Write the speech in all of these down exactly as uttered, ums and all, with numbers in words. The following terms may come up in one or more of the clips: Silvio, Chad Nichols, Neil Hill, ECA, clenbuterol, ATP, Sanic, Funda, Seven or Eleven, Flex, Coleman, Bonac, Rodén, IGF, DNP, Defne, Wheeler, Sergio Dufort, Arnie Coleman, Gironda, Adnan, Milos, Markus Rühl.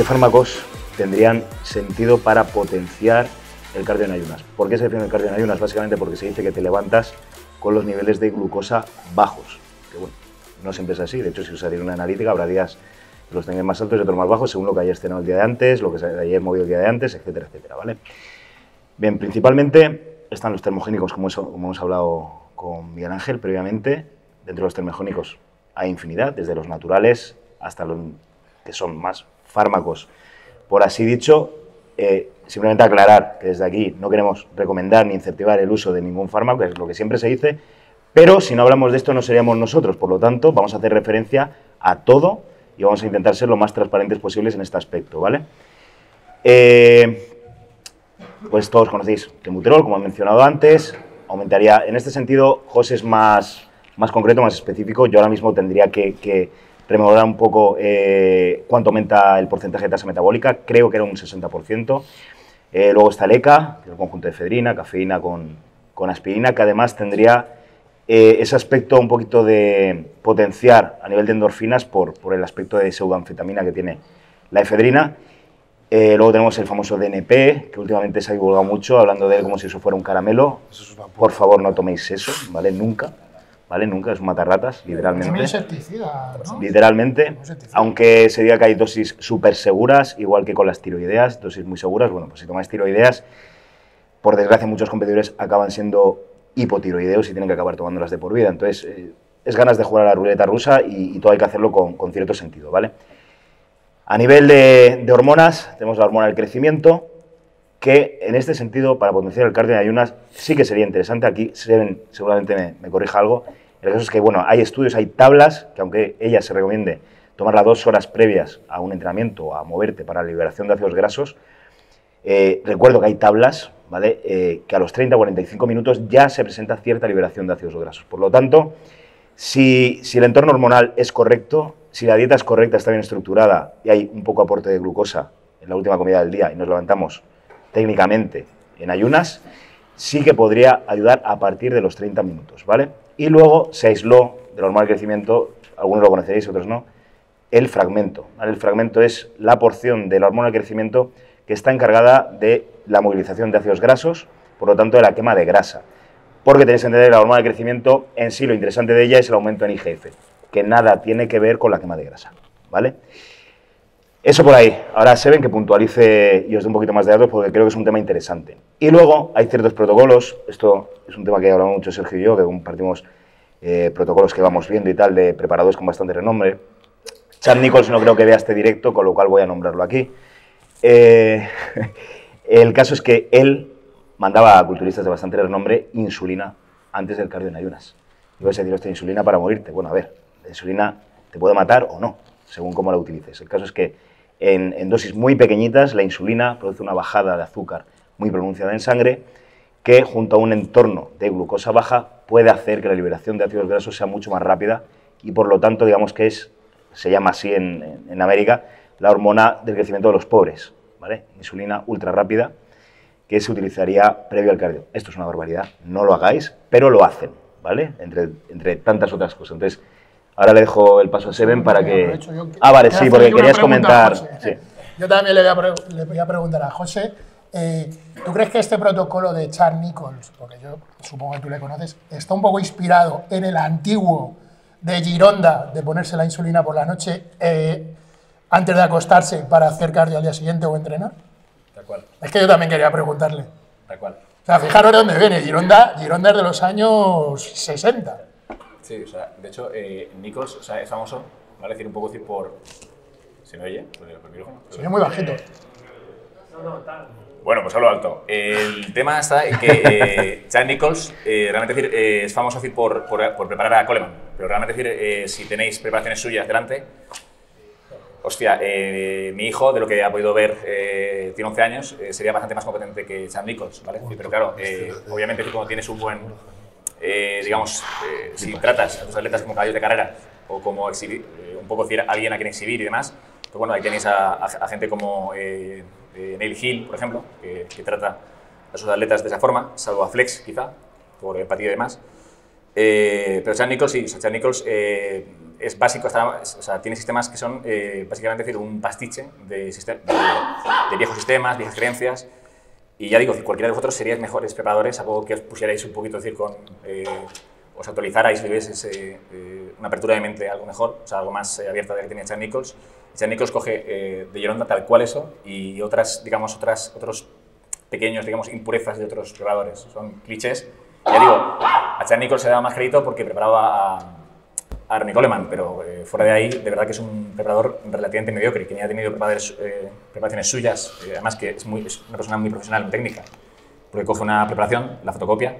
¿Qué fármacos tendrían sentido para potenciar el cardio en ayunas? ¿Por qué se define el cardio en ayunas? Básicamente porque se dice que te levantas con los niveles de glucosa bajos. Que bueno, no siempre es así. De hecho, si os haría una analítica, habrá días que los tengáis más altos y otros más bajos, según lo que hayáis cenado el día de antes, lo que hayáis movido el día de antes, etcétera, etcétera, ¿vale? Bien, principalmente están los termogénicos, como, eso, como hemos hablado con Miguel Ángel previamente. Dentro de los termogénicos hay infinidad, desde los naturales hasta los que son más fármacos. Por así dicho, eh, simplemente aclarar que desde aquí no queremos recomendar ni incentivar el uso de ningún fármaco, es lo que siempre se dice, pero si no hablamos de esto no seríamos nosotros, por lo tanto vamos a hacer referencia a todo y vamos a intentar ser lo más transparentes posibles en este aspecto, ¿vale? Eh, pues todos conocéis clenbuterol, como he mencionado antes, aumentaría, en este sentido José es más, más concreto, más específico, yo ahora mismo tendría que, que rememorar un poco eh, cuánto aumenta el porcentaje de tasa metabólica, creo que era un sesenta por ciento, eh, luego está el E C A, que es el conjunto de efedrina, cafeína con, con aspirina, que además tendría eh, ese aspecto un poquito de potenciar a nivel de endorfinas por, por el aspecto de pseudoanfetamina que tiene la efedrina. Eh, luego tenemos el famoso D N P, que últimamente se ha divulgado mucho, hablando de él como si eso fuera un caramelo. Por favor, no toméis eso, ¿vale? Nunca, ¿vale? Nunca, es un matarratas, literalmente. Es un insecticida, ¿no? Literalmente, aunque se diga que hay dosis súper seguras, igual que con las tiroideas, dosis muy seguras. Bueno, pues si tomáis tiroideas, por desgracia muchos competidores acaban siendo hipotiroideos y tienen que acabar tomándolas de por vida. Entonces, eh, es ganas de jugar a la ruleta rusa y, y todo hay que hacerlo con, con cierto sentido, ¿vale? A nivel de, de hormonas, tenemos la hormona del crecimiento, que en este sentido, para potenciar el cardio en ayunas, sí que sería interesante. Aquí se, seguramente me, me corrija algo. El caso es que, bueno, hay estudios, hay tablas, que aunque ella se recomiende tomarla dos horas previas a un entrenamiento o a moverte para la liberación de ácidos grasos, eh, recuerdo que hay tablas, ¿vale? Eh, que a los treinta o cuarenta y cinco minutos ya se presenta cierta liberación de ácidos grasos. Por lo tanto, si, si el entorno hormonal es correcto, si la dieta es correcta, está bien estructurada y hay un poco aporte de glucosa en la última comida del día y nos levantamos técnicamente en ayunas, sí que podría ayudar a partir de los treinta minutos, ¿vale? Y luego se aisló de la hormona de crecimiento, algunos lo conoceréis, otros no, el fragmento, ¿vale? El fragmento es la porción de la hormona de crecimiento que está encargada de la movilización de ácidos grasos, por lo tanto de la quema de grasa, porque tenéis que entender que la hormona de crecimiento en sí, lo interesante de ella es el aumento en I G F, que nada tiene que ver con la quema de grasa, ¿vale? Eso por ahí. Ahora se ven que puntualice y os dé un poquito más de datos porque creo que es un tema interesante. Y luego hay ciertos protocolos, esto es un tema que hablamos mucho Sergio y yo, que compartimos eh, protocolos que vamos viendo y tal, de preparadores con bastante renombre. Chad Nichols no creo que vea este directo, con lo cual voy a nombrarlo aquí. Eh, el caso es que él mandaba a culturistas de bastante renombre insulina antes del cardio en ayunas. Y vais a decir, hostia, insulina para morirte. Bueno, a ver, la insulina te puede matar o no, según cómo la utilices. El caso es que en, en dosis muy pequeñitas la insulina produce una bajada de azúcar muy pronunciada en sangre que junto a un entorno de glucosa baja puede hacer que la liberación de ácidos grasos sea mucho más rápida y por lo tanto digamos que es, se llama así en, en, en América, la hormona del crecimiento de los pobres, ¿vale? Insulina ultra rápida que se utilizaría previo al cardio. Esto es una barbaridad, no lo hagáis, pero lo hacen, ¿vale? Entre, entre tantas otras cosas. Entonces, ahora le dejo el paso a Seven para que... Ah, vale, sí, porque querías comentar... Sí. Yo también le voy, a pre... le voy a preguntar a José, eh, ¿tú crees que este protocolo de Chad Nichols, porque yo supongo que tú le conoces, está un poco inspirado en el antiguo de Gironda, de ponerse la insulina por la noche eh, antes de acostarse para hacer cardio al día siguiente o entrenar? Tal cual. Es que yo también quería preguntarle. Tal cual. O sea, fijaros de dónde viene. Gironda, Gironda es de los años sesenta. Sí, o sea, de hecho, eh, Nichols, o sea, es famoso, ¿vale? Decir un poco decir por... ¿Se me oye? Por el, por el micrófono. Se oye muy bajito. No, no, tal. Bueno, pues hablo alto. El tema está en que eh, Chad Nichols eh, realmente decir, eh, es famoso decir, por, por, por preparar a Coleman, pero realmente decir, eh, si tenéis preparaciones suyas delante, hostia, eh, mi hijo, de lo que ha podido ver, eh, tiene once años, eh, sería bastante más competente que Chad Nichols, ¿vale? Pero claro, eh, obviamente cuando tienes un buen... Eh, digamos, eh, si tratas a tus atletas como caballos de carrera o como exhibir, eh, un poco decir, alguien a quien exhibir y demás, pues bueno, ahí tenéis a, a, a gente como eh, eh, Neil Hill, por ejemplo, que, que trata a sus atletas de esa forma, salvo a Flex, quizá, por empatía y demás. Eh, pero Chad Nichols, sí, o sea, Chad Nichols eh, es básico, está, o sea, tiene sistemas que son eh, básicamente decir, un pastiche de, de, de viejos sistemas, viejas creencias. Y ya digo, cualquiera de vosotros seríais mejores preparadores, a poco que os pusierais un poquito, decir, con, eh, os actualizarais, tuvieseis eh, eh, una apertura de mente algo mejor, o sea, algo más eh, abierta de la que tenía Chad Nichols. Chad Nichols coge eh, de Gironda tal cual eso y otras, digamos, otras, otros pequeños, digamos, impurezas de otros preparadores. Son clichés. Ya digo, a Chad Nichols se daba más crédito porque preparaba a, a Arnie Coleman, pero eh, fuera de ahí, de verdad que es un preparador relativamente mediocre, que ni ha tenido eh, preparaciones suyas, eh, además que es, muy, es una persona muy profesional, muy técnica, porque coge una preparación, la fotocopia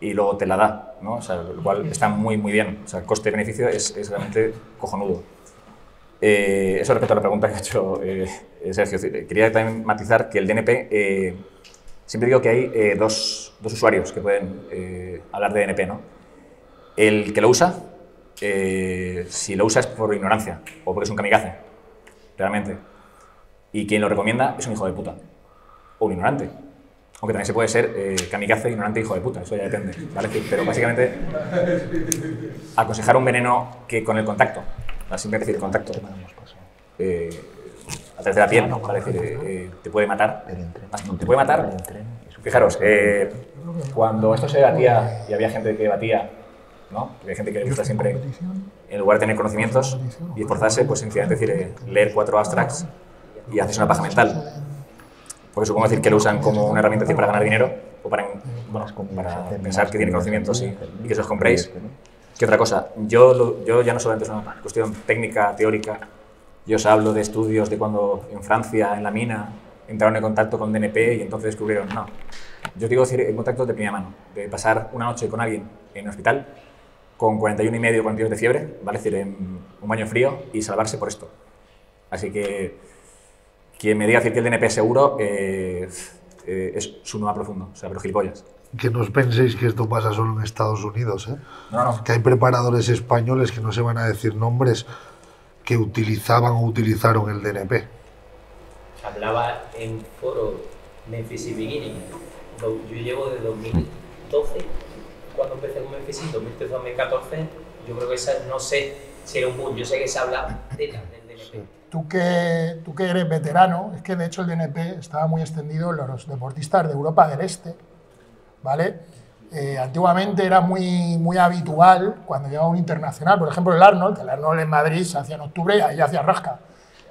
y luego te la da, ¿no? O sea, lo cual está muy, muy bien. O sea, el coste-beneficio es, es realmente cojonudo. Eh, eso respecto a la pregunta que ha hecho eh, Sergio. Quería también matizar que el D N P, eh, siempre digo que hay eh, dos, dos usuarios que pueden eh, hablar de D N P, ¿no? El que lo usa, eh, si lo usa es por ignorancia o porque es un kamikaze, realmente. Y quien lo recomienda es un hijo de puta o un ignorante. Aunque también se puede ser eh, kamikaze, ignorante, hijo de puta, eso ya depende, ¿vale? Pero básicamente aconsejar un veneno que con el contacto, siempre decir contacto, eh, a través de la piel, ¿no? Para decir, eh, te puede matar, te puede matar. Fijaros, eh, cuando esto se debatía y había gente que debatía, ¿no? Porque hay gente que le gusta siempre, en lugar de tener conocimientos y esforzarse, pues sencillamente decir, eh, leer cuatro abstracts y haces una paja mental. Porque supongo decir que lo usan como una herramienta para ganar dinero o para, bueno, para pensar que tienen conocimientos y, y que se los compréis. ¿Qué otra cosa? Yo, lo, yo ya no solamente es una cuestión técnica, teórica. Yo os hablo de estudios de cuando en Francia, en la mina, entraron en contacto con D N P y entonces descubrieron. No. Yo os digo decir en contacto de primera mano, de pasar una noche con alguien en el hospital con cuarenta y uno y medio, cuarenta y dos de fiebre, ¿vale? Es decir, en un baño frío y salvarse por esto. Así que... Quien me diga que el D N P seguro eh, eh, es su no más profundo, o sea, pero gilipollas. Que no os penséis que esto pasa solo en Estados Unidos, ¿eh? No, no. Que hay preparadores españoles que no se van a decir nombres que utilizaban o utilizaron el D N P. Hablaba en foro Memphis y Beginning. Yo llevo desde dos mil doce, cuando empecé con Memphis, dos mil trece, dos mil catorce. Yo creo que esa, no sé si era un boom, yo sé que se habla de la, del D N P. Sí. Tú que, tú que eres veterano, es que de hecho el D N P estaba muy extendido en los deportistas de Europa del Este, ¿vale? Eh, antiguamente era muy, muy habitual cuando llegaba un internacional, por ejemplo el Arnold, que el Arnold en Madrid se hacía en octubre y ahí hacía rasca.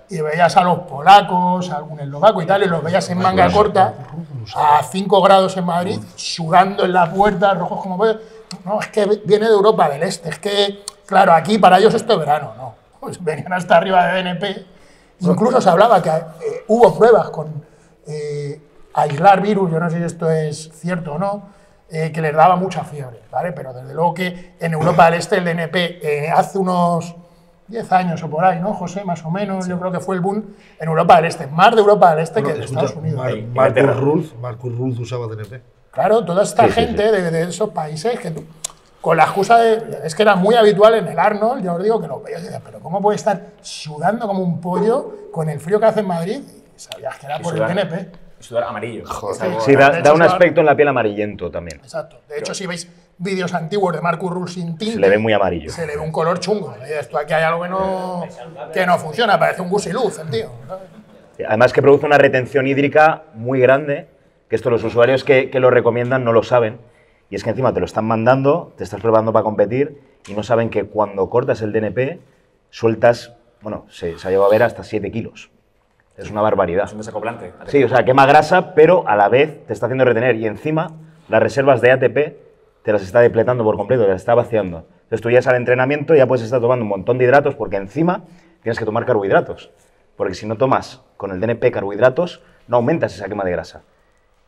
Y veías a los polacos, a algún eslovaco y tal, y los veías en manga corta, a cinco grados en Madrid, sudando en la puerta, rojos como puede. No, es que viene de Europa del Este, es que, claro, aquí para ellos esto es verano, ¿no? Pues venían hasta arriba de D N P. Incluso se hablaba que eh, hubo pruebas con eh, aislar virus, yo no sé si esto es cierto o no, eh, que les daba mucha fiebre, ¿vale? Pero desde luego que en Europa del Este el D N P eh, hace unos diez años o por ahí, ¿no, José? Más o menos, sí. Yo creo que fue el boom en Europa del Este, más de Europa del Este bueno, que de escucha, Estados Unidos. Mar Markus Rühl, Markus Rühl usaba D N P. Claro, toda esta sí, gente sí, sí. De, de esos países que... Tú, con la excusa de... Es que era muy habitual en el Arnold, yo os digo que los veías y decías, pero ¿cómo puede estar sudando como un pollo con el frío que hace en Madrid? Y sabías que era por el D N P. Sudar amarillo. Joder. Sí, da, hecho, da un aspecto en la piel amarillento también. Exacto. De hecho, pero, si veis vídeos antiguos de Markus Rühl sin tinte... Se le ve muy amarillo. Se le ve un color chungo. Esto aquí hay algo que no, que no funciona, parece un gusiluz el tío. Además que produce una retención hídrica muy grande, que esto los usuarios que, que lo recomiendan no lo saben. Y es que encima te lo están mandando, te estás probando para competir y no saben que cuando cortas el D N P sueltas, bueno, se, se ha llevado a ver hasta siete kilos. Es una barbaridad. Es un desacoplante. Sí, o sea, quema grasa, pero a la vez te está haciendo retener. Y encima las reservas de A T P te las está depletando por completo, te las está vaciando. Entonces tú ya al entrenamiento ya puedes estar tomando un montón de hidratos porque encima tienes que tomar carbohidratos. Porque si no tomas con el D N P carbohidratos, no aumentas esa quema de grasa.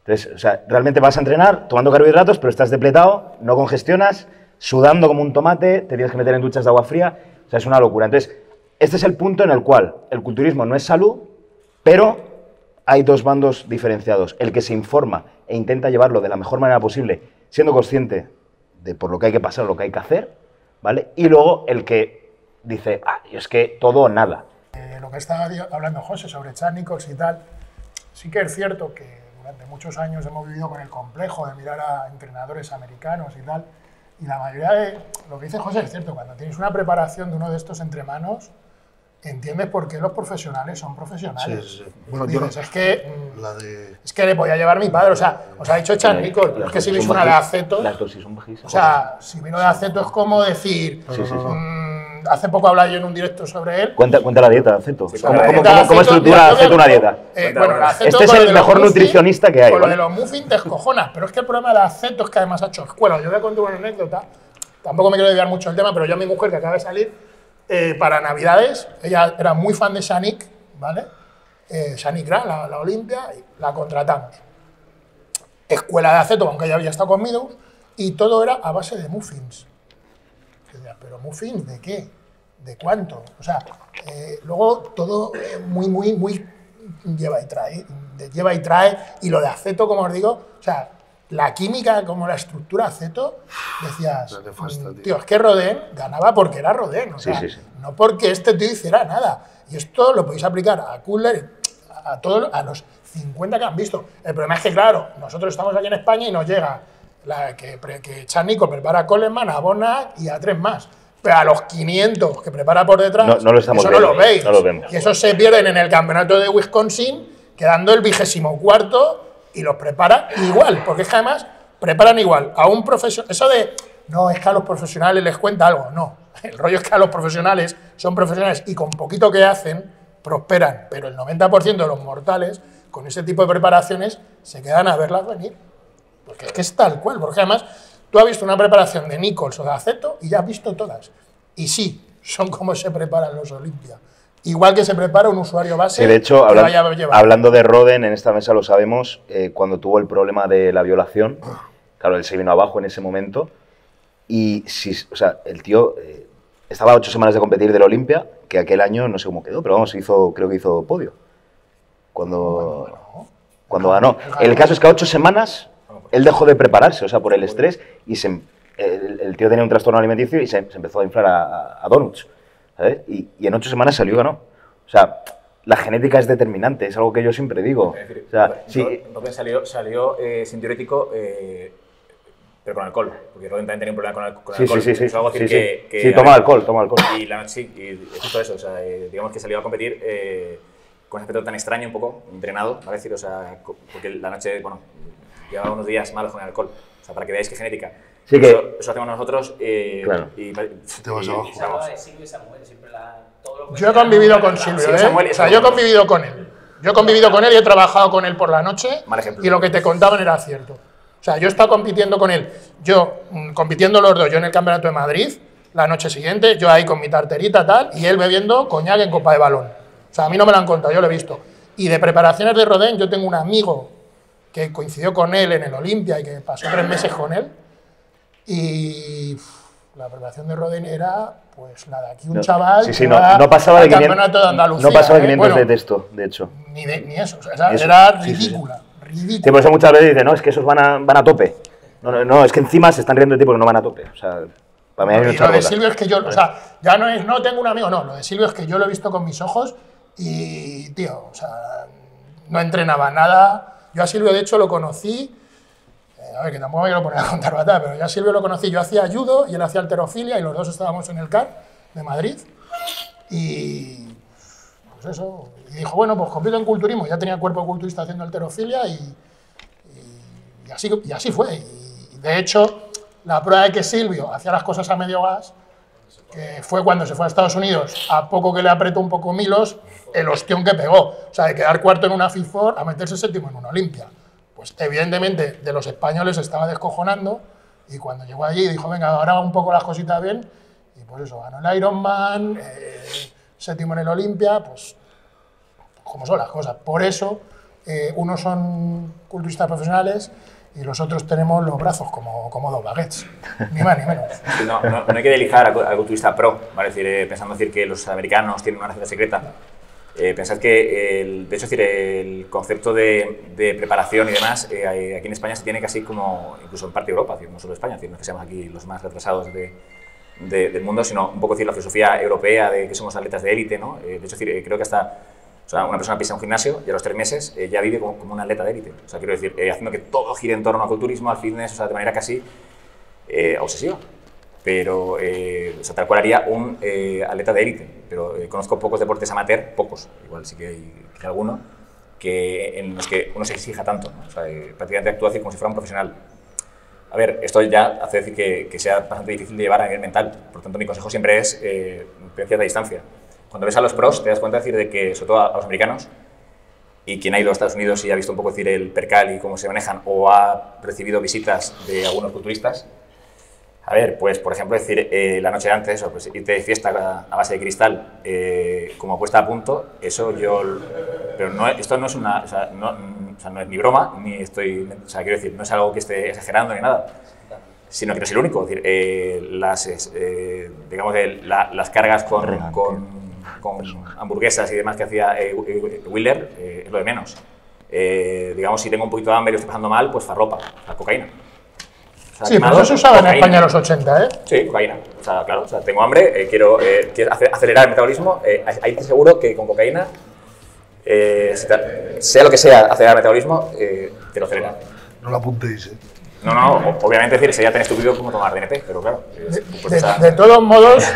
Entonces, o sea, realmente vas a entrenar tomando carbohidratos, pero estás depletado, no congestionas, sudando como un tomate, te tienes que meter en duchas de agua fría, o sea, es una locura. Entonces, este es el punto en el cual el culturismo no es salud, pero hay dos bandos diferenciados. El que se informa e intenta llevarlo de la mejor manera posible, siendo consciente de por lo que hay que pasar, lo que hay que hacer, ¿vale? Y luego el que dice, ah, es que todo o nada. Eh, lo que estaba hablando José sobre Chad Nichols y tal, sí que es cierto que durante muchos años hemos vivido con el complejo de mirar a entrenadores americanos y tal, Y la mayoría de... Lo que dice José es cierto, cuando tienes una preparación de uno de estos entre manos, entiendes por qué los profesionales son profesionales. Sí, sí, sí. Bueno, dices, yo no, es, que, la de... es que le podía llevar mi padre, o sea, os ha dicho Chad Nichols, es que si vino de aceto, las dos sí son bajísimas. O sea, si vino de aceto es como decir, sí, sí, sí. Mmm, hace poco hablaba yo en un directo sobre él. Cuenta, cuenta la dieta, aceto. Sí, ¿Cómo, la dieta, cómo, aceto ¿Cómo estructura aceto que, una dieta? Eh, bueno, el aceto este es el mejor muffin, nutricionista que hay. Con lo ¿vale? de los muffins te escojonas, pero es que el problema del aceto es que además ha hecho escuela. Yo le conté una anécdota, tampoco me quiero desviar mucho del tema, pero yo a mi mujer que acaba de salir, Eh, para Navidades, ella era muy fan de Sanic, ¿vale? Eh, Sanic era la, la Olimpia, y la contratamos. Escuela de aceto, aunque ella había estado conmigo, y todo era a base de muffins. Decía, ¿pero muffins de qué? ¿De cuánto? O sea, eh, luego todo muy, muy, muy lleva y trae, lleva y trae, y lo de aceto, como os digo, o sea, la química, como la estructura aceto, decías, fasta, tío. tío, es que Rodén ganaba porque era Rodén, o sea, sí, sí, sí. no porque este tío hiciera nada. Y esto lo podéis aplicar a Wheeler, a todos, a los cincuenta que han visto. El problema es que, claro, nosotros estamos aquí en España y nos llega la que, que Chad Nichols prepara a Coleman, a Bonac y a tres más. Pero a los quinientos que prepara por detrás, no, no lo estamos eso viendo, no lo veis. No lo vemos. Y esos se pierden en el campeonato de Wisconsin, quedando el vigésimo cuarto. Y los preparan igual, porque es que además preparan igual a un profesional. Eso de, no, es que a los profesionales les cuenta algo, no. El rollo es que a los profesionales son profesionales y con poquito que hacen, prosperan. Pero el noventa por ciento de los mortales, con ese tipo de preparaciones, se quedan a verlas venir. Porque es que es tal cual, porque además tú has visto una preparación de Nichols o de aceto y ya has visto todas. Y sí, son como se preparan los Olimpia. Igual que se prepara un usuario base. Sí, de hecho, hablan, hablando de Rodén, en esta mesa lo sabemos, eh, cuando tuvo el problema de la violación, claro, él se vino abajo en ese momento, y si, o sea, el tío eh, estaba a ocho semanas de competir del Olimpia, que aquel año no sé cómo quedó, pero vamos, hizo, creo que hizo podio. Cuando, bueno, bueno, cuando ganó. El caso es que a ocho semanas él dejó de prepararse, o sea, por el estrés, y se, el, el tío tenía un trastorno alimenticio y se, se empezó a inflar a, a donuts. ¿Sabes? Y, y en ocho semanas salió y ganó. O sea, la genética es determinante, es algo que yo siempre digo. Es decir, o sea, Rodén, sí. Rodén salió, salió eh, sin diurético, eh, pero con alcohol, porque Rodén también tenía un problema con, al, con sí, alcohol. Sí, sí, sí. Algo sí, que, sí. Que, sí, toma alcohol, toma alcohol. Y la noche, sí, y justo eso, o sea, eh, digamos que salió a competir eh, con ese aspecto tan extraño, un poco entrenado, ¿vale? Decir, o sea, porque la noche, bueno, llevaba unos días malos con el alcohol, o sea, para que veáis que genética. Sí que, eso, eso hacemos nosotros eh, claro. y, y, te vas abajo. Yo he convivido con Silvio, ¿eh? Samuel, o sea, yo he convivido con él. Yo he convivido con él y he trabajado con él por la noche y lo que te contaban era cierto. O sea, yo he estado compitiendo con él, yo compitiendo los dos, yo en el Campeonato de Madrid, la noche siguiente, yo ahí con mi tarterita tal y él bebiendo coñac en copa de balón. O sea, a mí no me lo han contado, yo lo he visto. Y de preparaciones de Rodén, yo tengo un amigo que coincidió con él en el Olimpia y que pasó tres meses con él. Y la preparación de Rodén era, pues nada, aquí un no, chaval sí, sí, no, no pasaba de quinientos, campeonato de Andalucía. No pasaba de quinientos eh, bueno, de texto, de hecho. Ni, de, ni eso, o sea, ni eso, era ridícula, sí, sí, sí. ridícula. Sí, por eso muchas veces dicen, no, es que esos van a, van a tope. No, no, no, es que encima se están riendo de ti porque no van a tope. O sea, para mí hay una charla. Lo de Silvio es que yo, o sea, ya no es, no tengo un amigo, no, lo de Silvio es que yo lo he visto con mis ojos y, tío, o sea, no entrenaba nada. Yo a Silvio, de hecho, lo conocí. A ver, que tampoco me quiero poner a contar batalla, pero ya Silvio lo conocí, yo hacía judo y él hacía halterofilia y los dos estábamos en el C A R de Madrid y pues eso, y dijo, bueno, pues compito en culturismo, ya tenía cuerpo culturista haciendo halterofilia y, y, y, así, y así fue. Y de hecho, la prueba de que Silvio hacía las cosas a medio gas, que fue cuando se fue a Estados Unidos, a poco que le apretó un poco Milos, el ostión que pegó, o sea, de quedar cuarto en una FIFOR a meterse séptimo en una Olimpia. Pues evidentemente de los españoles estaba descojonando y cuando llegó allí dijo, venga, ahora un poco las cositas bien y pues eso, ganó el Ironman, eh, séptimo en el Olimpia, pues como son las cosas. Por eso eh, unos son culturistas profesionales y los otros tenemos los brazos como, como dos baguettes, ni más ni menos. No, no, no hay que delijar al culturista pro, ¿vale? Es decir, eh, pensando decir que los americanos tienen una receta secreta. Eh, pensad que, el, de hecho, es decir, el concepto de, de preparación y demás, eh, aquí en España se tiene casi como, incluso en parte de Europa, decir, no solo España, decir, no es que seamos aquí los más retrasados de, de, del mundo, sino un poco decir, la filosofía europea de que somos atletas de élite, ¿no? Eh, de hecho, decir, eh, creo que hasta o sea, una persona pisa un gimnasio y a los tres meses eh, ya vive como, como un atleta de élite. O sea, quiero decir, eh, haciendo que todo gire en torno al culturismo, al fitness, o sea, de manera casi eh, obsesiva. pero eh, o sea, tal cual haría un eh, atleta de élite, pero eh, conozco pocos deportes amateur, pocos, igual sí que hay quizá alguno, que, en los que uno se exija tanto, ¿no? O sea, eh, prácticamente actúa así como si fuera un profesional. A ver, esto ya hace decir que, que sea bastante difícil de llevar a nivel mental, por tanto mi consejo siempre es eh, ciencias de distancia. Cuando ves a los pros te das cuenta de, decir, de que, sobre todo a, a los americanos, y quien ha ido a Estados Unidos y ha visto un poco decir, el percal y cómo se manejan, o ha recibido visitas de algunos culturistas, a ver, pues por ejemplo decir eh, la noche antes, o pues irte de fiesta a, a base de cristal, eh, como puesta a punto, eso yo, pero no, esto no es una, o sea, no, o sea, no es ni broma, ni estoy, o sea, quiero decir, no es algo que esté exagerando ni nada, sino que no es el único, es decir, eh, las, eh, digamos, el, la, las cargas con, con, con hamburguesas y demás que hacía eh, Wheeler, eh, es lo de menos. Eh, digamos, si tengo un poquito de hambre y lo estoy pasando mal, pues farropa, la cocaína. O sea, sí, pero eso se usaba en España en los ochenta, ¿eh? Sí, cocaína. O sea, claro, o sea, tengo hambre, eh, quiero, eh, quiero acelerar el metabolismo. Eh, ahí te seguro que con cocaína, eh, sea lo que sea, acelerar el metabolismo, eh, te lo acelera. No lo apuntéis, ¿eh? No, no, obviamente decir, sería tan estúpido como tomar D N P, pero claro. Eh, pues, de, o sea, de todos modos,